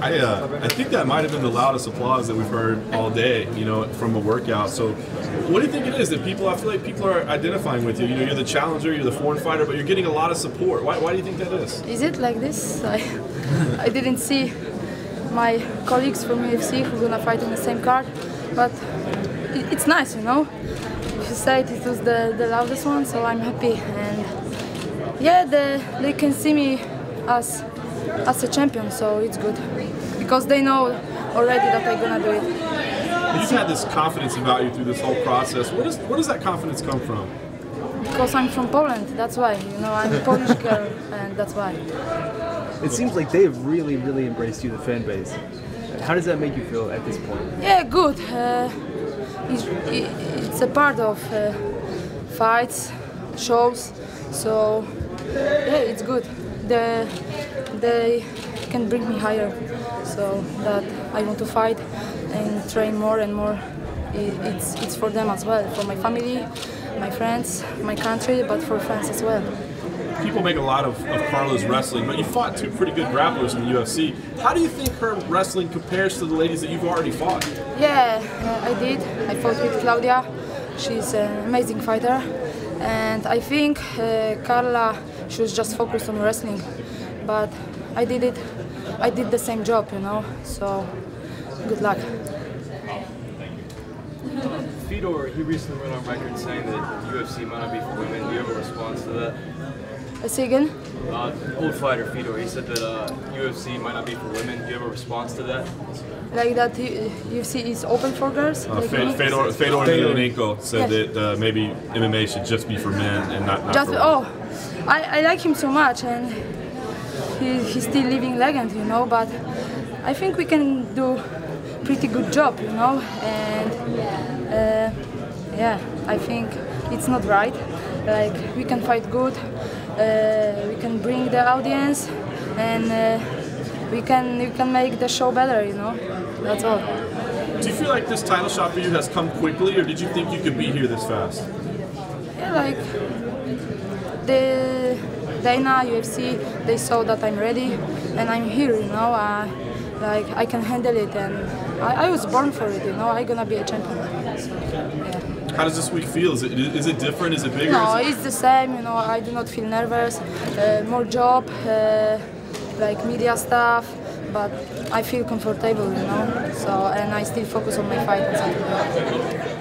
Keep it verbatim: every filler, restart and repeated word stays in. I, uh, I think that might have been the loudest applause that we've heard all day, you know, from a workout. So what do you think it is that people, I feel like people are identifying with you? You know, you're the challenger, you're the foreign fighter, but you're getting a lot of support. Why, why do you think that is? Is it like this? I, I didn't see my colleagues from U F C who are going to fight on the same card, but it, it's nice, you know. If you said it was the, the loudest one, so I'm happy. And yeah, the, they can see me as as a champion, so it's good because they know already that I'm gonna do it. You've had this confidence about you through this whole process. Where does where does that confidence come from? Because I'm from Poland. That's why. You know, I'm a Polish girl, and that's why. It seems like they've really, really embraced you, the fan base. How does that make you feel at this point? Yeah, good. Uh, it's, it's a part of uh, fights, shows, so yeah, it's good. The They can bring me higher, so that I want to fight and train more and more. It's, it's for them as well, for my family, my friends, my country, but for France as well. People make a lot of, of Carla's wrestling, but you fought two pretty good grapplers in the U F C. How do you think her wrestling compares to the ladies that you've already fought? Yeah, uh, I did. I fought with Claudia. She's an amazing fighter. And I think uh, Carla, she was just focused on wrestling. But I did it, I did the same job, you know, so good luck. Wow, thank you. Um, Fedor, he recently went on record saying that the U F C might not be for women. Do you have a response to that? Uh, say again? Uh, old fighter Fedor, he said that uh, U F C might not be for women. Do you have a response to that? Like that U F C is open for girls? Uh, like Fed, Fedor, Fedor Emelianenko said yes. that uh, maybe M M A should just be for men and not, not just, for women. Oh, I, I like him so much. and. He, he's still living legend, you know, but I think we can do pretty good job, you know, and uh, yeah, I think it's not right, like we can fight good, uh, we can bring the audience, and uh, we can we can make the show better, you know, that's all. Do you feel like this title shot for you has come quickly, or did you think you could be here this fast? Yeah, like the Dana, U F C, they saw that I'm ready and I'm here, you know, uh, like I can handle it, and I, I was born for it, you know, I'm gonna be a champion. So, yeah. How does this week feel? Is it, is it different? Is it bigger? No, it... it's the same, you know, I do not feel nervous, uh, more job, uh, like media stuff, but I feel comfortable, you know, so, and I still focus on my fight on Saturday.